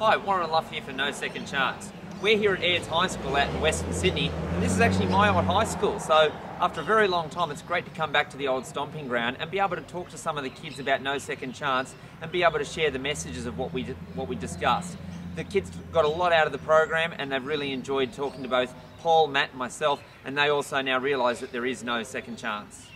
Hi, Warren Luff here for No Second Chance. We're here at Airds High School out in Western Sydney, and this is actually my old high school, so after a very long time it's great to come back to the old stomping ground and be able to talk to some of the kids about No Second Chance and be able to share the messages of what we discussed. The kids got a lot out of the program and they've really enjoyed talking to both Paul, Matt and myself, and they also now realise that there is no second chance.